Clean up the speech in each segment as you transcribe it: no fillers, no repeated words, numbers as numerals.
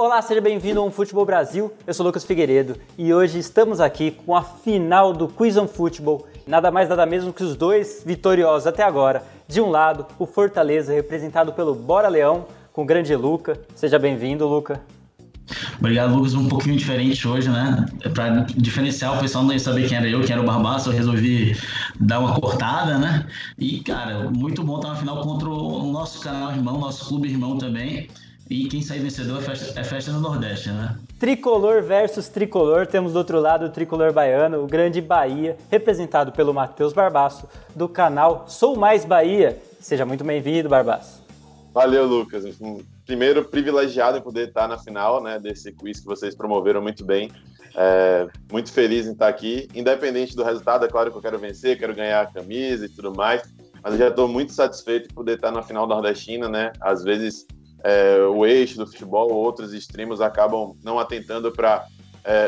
Olá, seja bem-vindo ao Futebol Brasil, eu sou Lucas Figueiredo e hoje estamos aqui com a final do Quiz on Futebol, nada mais nada menos que os dois vitoriosos até agora. De um lado, o Fortaleza, representado pelo Bora Leão, com o grande Luca. Seja bem-vindo, Luca. Obrigado, Lucas. Um pouquinho diferente hoje, né? Para diferenciar, o pessoal não ia saber quem era o Barbaço, eu resolvi dar uma cortada, né? E, cara, muito bom estar na final contra o nosso canal irmão, nosso clube irmão também. E quem sair vencedor é festa no Nordeste, né? Tricolor versus tricolor. Temos do outro lado o tricolor baiano, o grande Bahia, representado pelo Matheus Barbaço, do canal Sou Mais Bahia. Seja muito bem-vindo, Barbaço. Valeu, Lucas. Primeiro, privilegiado em poder estar na final, né, desse quiz que vocês promoveram muito bem. Muito feliz em estar aqui. Independente do resultado, é claro que eu quero vencer, quero ganhar a camisa e tudo mais, mas eu já estou muito satisfeito em poder estar na final nordestina, né? Às vezes o eixo do futebol, outros extremos acabam não atentando para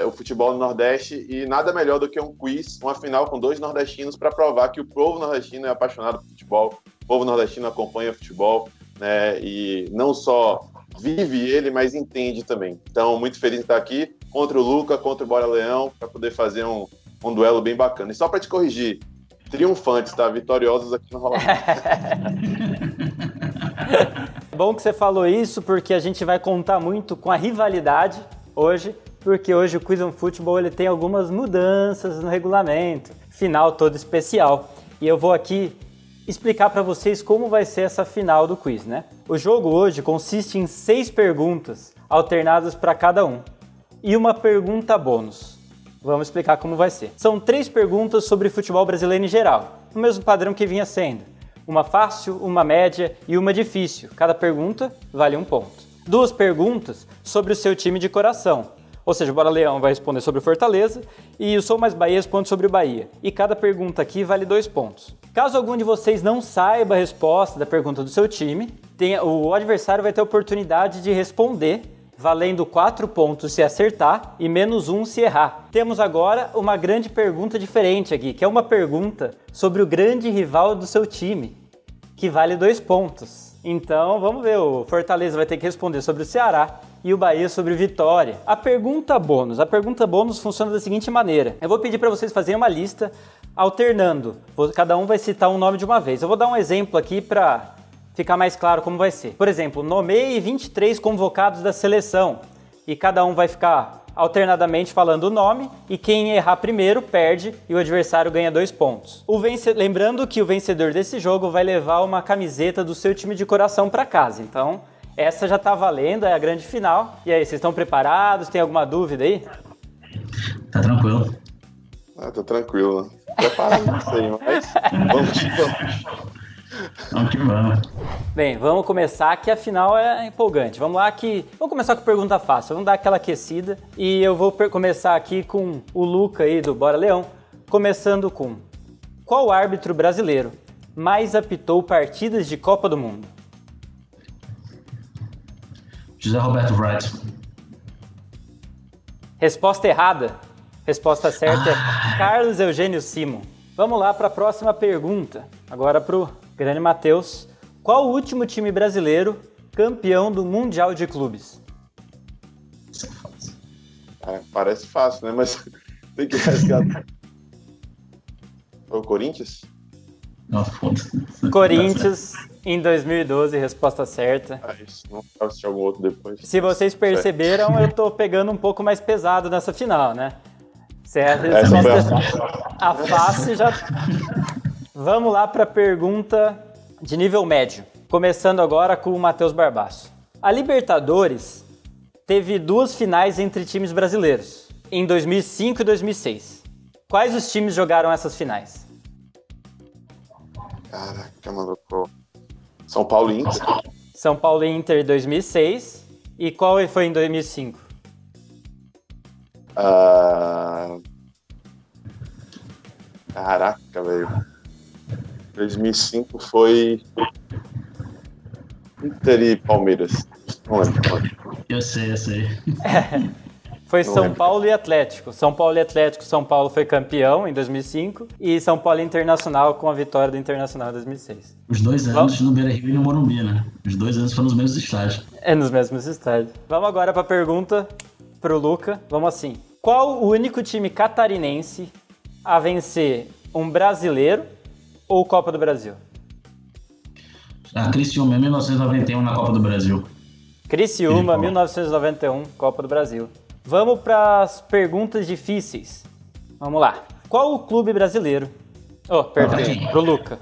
o futebol no Nordeste, e nada melhor do que um quiz, uma final com dois nordestinos para provar que o povo nordestino é apaixonado por futebol, o povo nordestino acompanha o futebol, né, e não só vive ele, mas entende também. Então, muito feliz de estar aqui contra o Luca, contra o Bora Leão, para poder fazer um duelo bem bacana. E só para te corrigir, triunfantes, tá? Vitoriosos aqui no Rolando. Bom que você falou isso, porque a gente vai contar muito com a rivalidade hoje, porque hoje o Quiz on Futebol ele tem algumas mudanças no regulamento, final todo especial. E eu vou aqui explicar para vocês como vai ser essa final do quiz, né? O jogo hoje consiste em 6 perguntas alternadas para cada um e uma pergunta bônus. Vamos explicar como vai ser. São 3 perguntas sobre futebol brasileiro em geral, no mesmo padrão que vinha sendo. Uma fácil, uma média e uma difícil. Cada pergunta vale 1 ponto. 2 perguntas sobre o seu time de coração. Ou seja, o Bora Leão vai responder sobre o Fortaleza e o Sou Mais Bahia responde sobre o Bahia. E cada pergunta aqui vale 2 pontos. Caso algum de vocês não saiba a resposta da pergunta do seu time, o adversário vai ter a oportunidade de responder, valendo 4 pontos se acertar e menos 1 se errar. Temos agora uma grande pergunta diferente aqui, que é uma pergunta sobre o grande rival do seu time, que vale 2 pontos. Então, vamos ver, o Fortaleza vai ter que responder sobre o Ceará e o Bahia sobre o Vitória. A pergunta bônus funciona da seguinte maneira. Eu vou pedir para vocês fazerem uma lista alternando. Cada um vai citar um nome de uma vez. Eu vou dar um exemplo aqui para ficar mais claro como vai ser. Por exemplo, nomeie 23 convocados da seleção e cada um vai ficar alternadamente falando o nome e quem errar primeiro perde e o adversário ganha 2 pontos. Lembrando que o vencedor desse jogo vai levar uma camiseta do seu time de coração para casa, então essa já tá valendo, é a grande final. E aí, vocês estão preparados? Tem alguma dúvida aí? Tá tranquilo? Tô tranquilo. Preparado, não sei, mas vamos que vamos. Bem, vamos começar que a final é empolgante. Vamos lá que... Vamos começar com pergunta fácil, vamos dar aquela aquecida. E eu vou começar aqui com o Luca aí do Bora Leão, começando com: qual árbitro brasileiro mais apitou partidas de Copa do Mundo? José Roberto Wright. Resposta errada. Resposta certa é Carlos Eugênio Simon. Vamos lá para a próxima pergunta. Agora para o grande Matheus. Qual o último time brasileiro campeão do Mundial de Clubes? Parece fácil, né? Mas tem que resgatar. Foi o Corinthians? Nossa, Corinthians em 2012, resposta certa. Isso, não vou assistir algum outro depois. Se vocês perceberam, eu tô pegando um pouco mais pesado nessa final, né? Certo? A face já... Vamos lá para a pergunta de nível médio. Começando agora com o Matheus Barbaço. A Libertadores teve 2 finais entre times brasileiros, em 2005 e 2006. Quais os times jogaram essas finais? Caraca, maluco. São Paulo e Inter. São Paulo e Inter 2006. E qual foi em 2005? Caraca, velho. 2005 foi Inter e Palmeiras. Não lembro. Eu sei. Foi São Paulo e Atlético. São Paulo e Atlético, São Paulo foi campeão em 2005 e São Paulo Internacional com a vitória do Internacional em 2006. Os dois anos no Beira-Rio e no Morumbi, né? Os dois anos foram nos mesmos estádios. É, nos mesmos estádios. Vamos agora para a pergunta para o Luca. Vamos assim. Qual o único time catarinense a vencer um brasileiro ou Copa do Brasil? Ah, Criciúma, 1991 na Copa do Brasil. Criciúma, 1991, Copa do Brasil. Vamos para as perguntas difíceis. Vamos lá. Qual o clube brasileiro? Oh, perdão, pro Luca.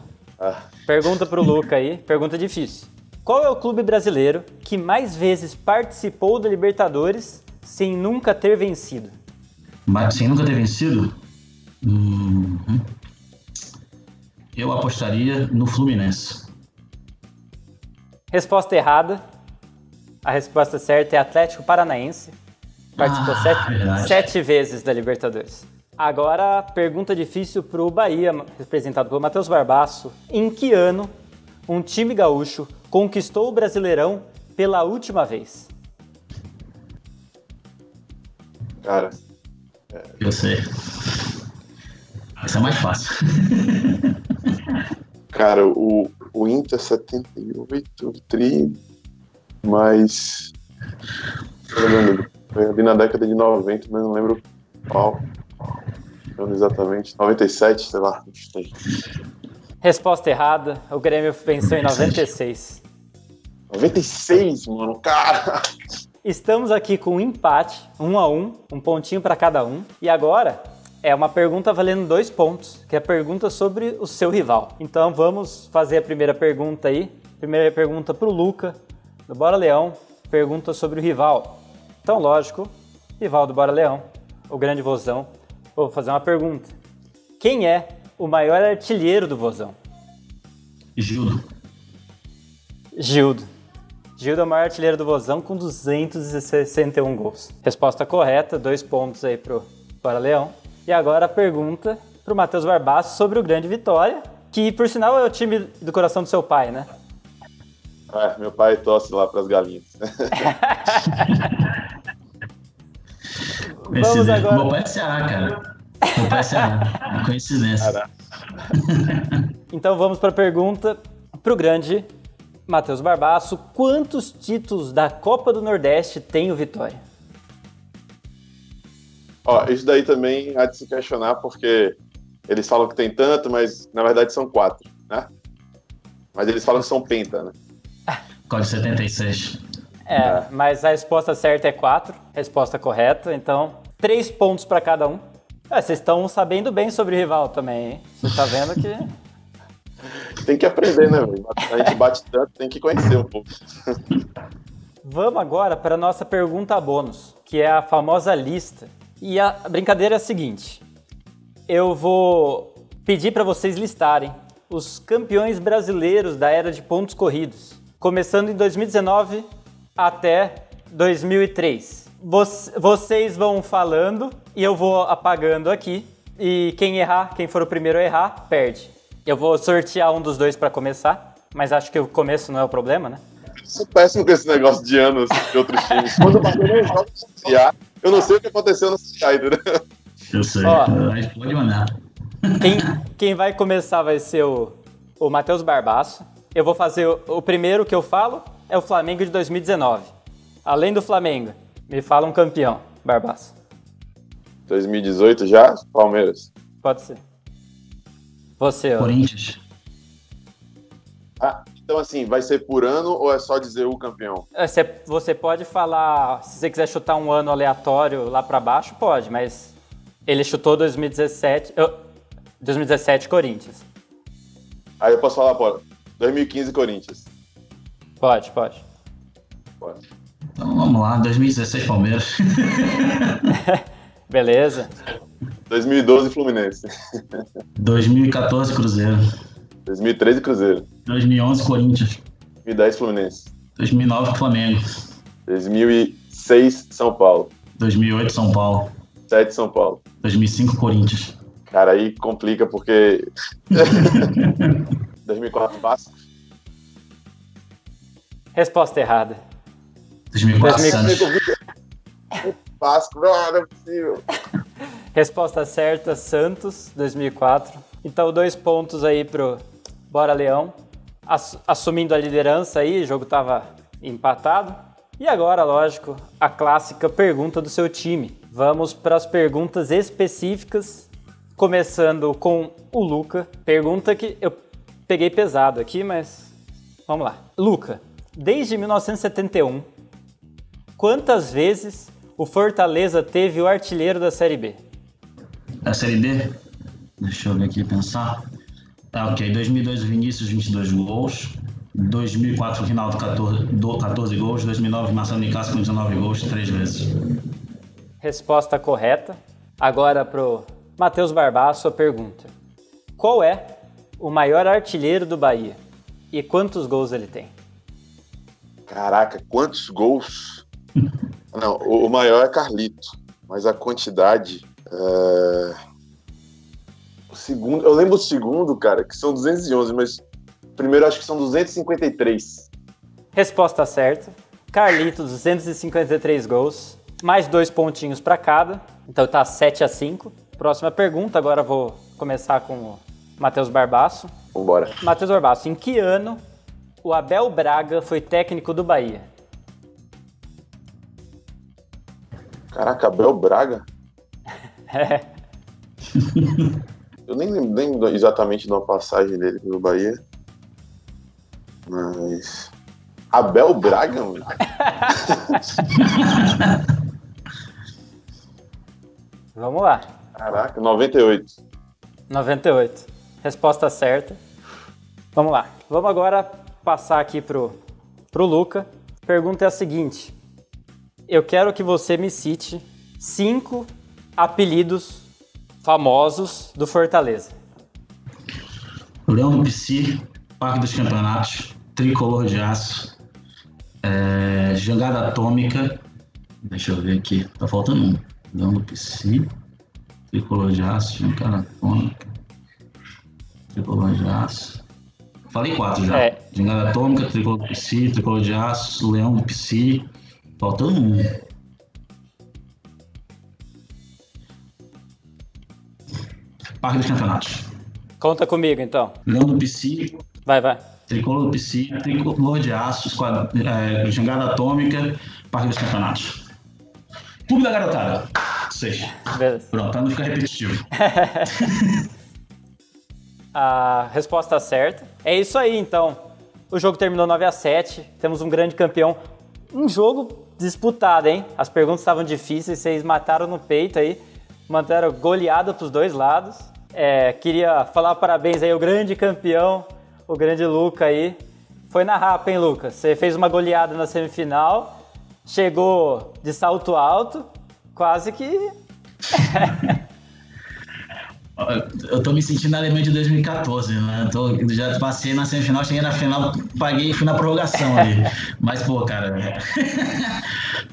Pergunta pro Luca aí, pergunta difícil. Qual é o clube brasileiro que mais vezes participou da Libertadores sem nunca ter vencido? Mas sem nunca ter vencido? Eu apostaria no Fluminense. Resposta errada. A resposta certa é Atlético Paranaense. Participou sete vezes da Libertadores. Agora, pergunta difícil para o Bahia, representado por Matheus Barbaço. Em que ano um time gaúcho conquistou o Brasileirão pela última vez? Cara... Eu sei. Essa é mais fácil. Cara, o Inter 78, tri, mas... Foi ali na década de 90, mas não lembro qual. Não exatamente. 97, sei lá. Resposta errada. O Grêmio venceu em 96. 96, mano, cara! Estamos aqui com um empate, 1-1, um pontinho para cada um. E agora é uma pergunta valendo 2 pontos, que é a pergunta sobre o seu rival. Então vamos fazer a primeira pergunta aí. Primeira pergunta pro Luca, do Bora Leão. Pergunta sobre o rival. Então, lógico, rival do Bora Leão, o grande Vozão. Vou fazer uma pergunta. Quem é o maior artilheiro do Vozão? Gildo. Gildo é o maior artilheiro do Vozão com 261 gols. Resposta correta, 2 pontos aí pro Bora Leão. E agora a pergunta pro Matheus Barbaço sobre o grande Vitória, que por sinal é o time do coração do seu pai, né? É, meu pai tosse lá pras galinhas. Vamos agora. Meu pai é Ceará, cara. Meu pai é Ceará. Coincidência. Caraca. Então vamos para a pergunta pro grande Matheus Barbaço. Quantos títulos da Copa do Nordeste tem o Vitória? Ó, isso daí também há de se questionar, porque eles falam que tem tanto, mas na verdade são 4, né? Mas eles falam que são penta, né? Código 76. É, mas a resposta certa é 4, resposta correta, então 3 pontos para cada um. É, vocês estão sabendo bem sobre o rival também, hein? Você tá vendo que... Tem que aprender, né, velho? A gente bate tanto, tem que conhecer um pouco. Vamos agora para a nossa pergunta bônus, que é a famosa lista. E a brincadeira é a seguinte, eu vou pedir para vocês listarem os campeões brasileiros da era de pontos corridos, começando em 2019 até 2003. Vocês vão falando e eu vou apagando aqui. E quem errar, quem for o primeiro a errar, perde. Eu vou sortear um dos dois para começar, mas acho que o começo não é o problema, né? Eu sou péssimo com esse negócio de anos de outros times. Quando eu passei no jogo sortear, eu não sei o que aconteceu no sorteio, né? Eu sei, mas pode mandar. Quem vai começar vai ser o Matheus Barbaço. Eu vou fazer o primeiro que eu falo é o Flamengo de 2019. Além do Flamengo, me fala um campeão, Barbaço. 2018 já? Palmeiras. Pode ser. Você, Corinthians. Ah, então assim, vai ser por ano ou é só dizer o campeão? Você pode falar, se você quiser chutar um ano aleatório lá pra baixo, pode, mas ele chutou 2017 Corinthians. Aí eu posso falar, pô. 2015, Corinthians. Pode. Então vamos lá, 2016, Palmeiras. Beleza. 2012, Fluminense. 2014, Cruzeiro. 2013, Cruzeiro. 2011, Corinthians. 2010, Fluminense. 2009, Flamengo. 2006, São Paulo. 2008, São Paulo. 2007, São Paulo. 2005, Corinthians. Cara, aí complica porque... 2004, Vasco. Resposta errada. 2004, Santos. Vasco, não é possível. Resposta certa, Santos, 2004. Então, 2 pontos aí pro Bora Leão, assumindo a liderança aí, o jogo tava empatado. E agora, lógico, a clássica pergunta do seu time. Vamos para as perguntas específicas, começando com o Luca. Pergunta que eu peguei pesado aqui, mas vamos lá. Luca, desde 1971, quantas vezes o Fortaleza teve o artilheiro da Série B? Da Série B? Deixa eu ver aqui, pensar. Tá, ok. 2002, o Vinícius, 22 gols. 2004, o Rinaldo, 14 gols. 2009, Marcelo Nicasso, com 19 gols, 3 vezes. Resposta correta. Agora pro Matheus Barbaço a pergunta. Qual é o maior artilheiro do Bahia? E quantos gols ele tem? Caraca, quantos gols? Não, o maior é Carlito, mas a quantidade... O segundo, eu lembro o segundo, cara, que são 211, mas o primeiro acho que são 253. Resposta certa. Carlito, 253 gols, mais 2 pontinhos para cada. Então tá 7-5. Próxima pergunta, agora vou começar com o Matheus Barbaço. Vambora. Matheus Barbaço, em que ano o Abel Braga foi técnico do Bahia? Caraca, Abel Braga? É. Eu nem lembro exatamente de uma passagem dele pelo Bahia, mas... Abel Braga, mano? Vamos lá. Caraca, 98. 98. Resposta certa. Vamos lá. Vamos agora passar aqui pro Luca. Pergunta é a seguinte. Eu quero que você me cite 5 apelidos famosos do Fortaleza. Leão do Pici, Parque dos Campeonatos, Tricolor de Aço, Jangada Atômica. Deixa eu ver aqui, tá faltando um. Leão do Pici, Tricolor de Aço, Jangada Atômica, Tricolor de Aço. Falei 4 já. É. Jangada Atômica, Tricolor do Pici, Tricolor de Aço, Leão do Pici. Faltando um. Parque dos Campeonatos. Conta comigo, então. Leão do Pici. Vai. Tricolor do Pici, Tricolor de Aço, Jangada Atômica, Parque dos Campeonatos. Clube da Garotada. 6. Beleza. Pronto, pra não ficar repetitivo. A resposta certa. É isso aí, então. O jogo terminou 9-7. Temos um grande campeão. Um jogo disputado, hein? As perguntas estavam difíceis, vocês mataram no peito aí. Mandaram goleada para os dois lados. Queria falar parabéns aí ao grande campeão, o grande Luca aí. Foi na rapa, hein, Lucas? Você fez uma goleada na semifinal, chegou de salto alto, quase que... Eu tô me sentindo na Alemanha de 2014, né? Já passei na semifinal, cheguei na final, paguei e fui na prorrogação ali. Mas, pô, cara,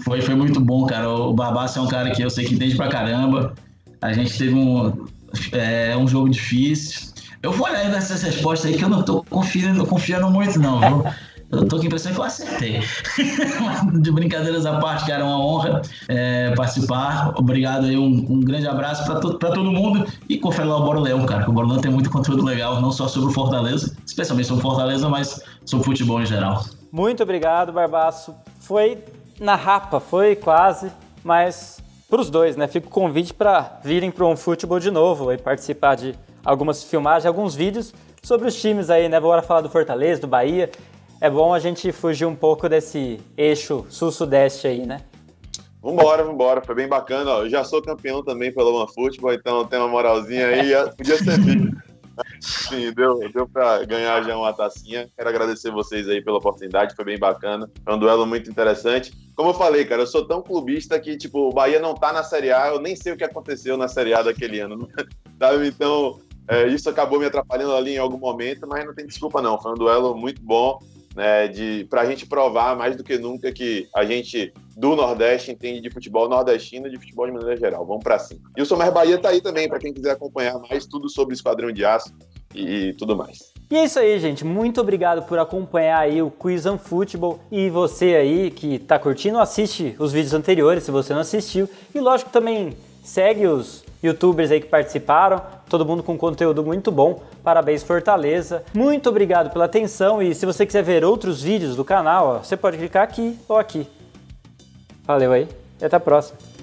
foi muito bom, cara. O Barbaço é um cara que eu sei que entende pra caramba. A gente teve um jogo difícil. Eu vou olhar nessas respostas aí que eu não tô confiando muito, não, viu? Eu tô com a impressão que eu acertei. De brincadeiras à parte, cara, é uma honra participar. Obrigado aí, um grande abraço pra todo mundo. E confere lá o Bora Leão, cara, que o Bora Leão tem muito conteúdo legal, não só sobre o Fortaleza, especialmente sobre o Fortaleza, mas sobre futebol em geral. Muito obrigado, Barbaço. Foi na rapa, foi quase, mas pros dois, né? Fica o convite pra virem pro um futebol de novo e participar de algumas filmagens, alguns vídeos sobre os times aí, né? Bora falar do Fortaleza, do Bahia. É bom a gente fugir um pouco desse eixo sul-sudeste aí, né? Vambora. Foi bem bacana. Ó. Eu já sou campeão também pelo UMA Futebol, então tem uma moralzinha aí. Podia ser vivo. Sim, deu pra ganhar já uma tacinha. Quero agradecer vocês aí pela oportunidade, foi bem bacana. É um duelo muito interessante. Como eu falei, cara, eu sou tão clubista que, tipo, o Bahia não tá na Série A, eu nem sei o que aconteceu na Série A daquele ano, sabe? Então, isso acabou me atrapalhando ali em algum momento, mas não tem desculpa não. Foi um duelo muito bom. Né, para a gente provar mais do que nunca que a gente do Nordeste entende de futebol nordestino e de futebol de maneira geral. Vamos para cima. E o Sou Mais Bahia tá aí também, para quem quiser acompanhar mais tudo sobre o Esquadrão de Aço, e tudo mais. E é isso aí, gente. Muito obrigado por acompanhar aí o Quiz on Futebol. E você aí que tá curtindo, assiste os vídeos anteriores, se você não assistiu. E lógico, também segue os youtubers aí que participaram. Todo mundo com conteúdo muito bom. Parabéns, Fortaleza. Muito obrigado pela atenção. E se você quiser ver outros vídeos do canal, ó, você pode clicar aqui ou aqui. Valeu aí. E até a próxima.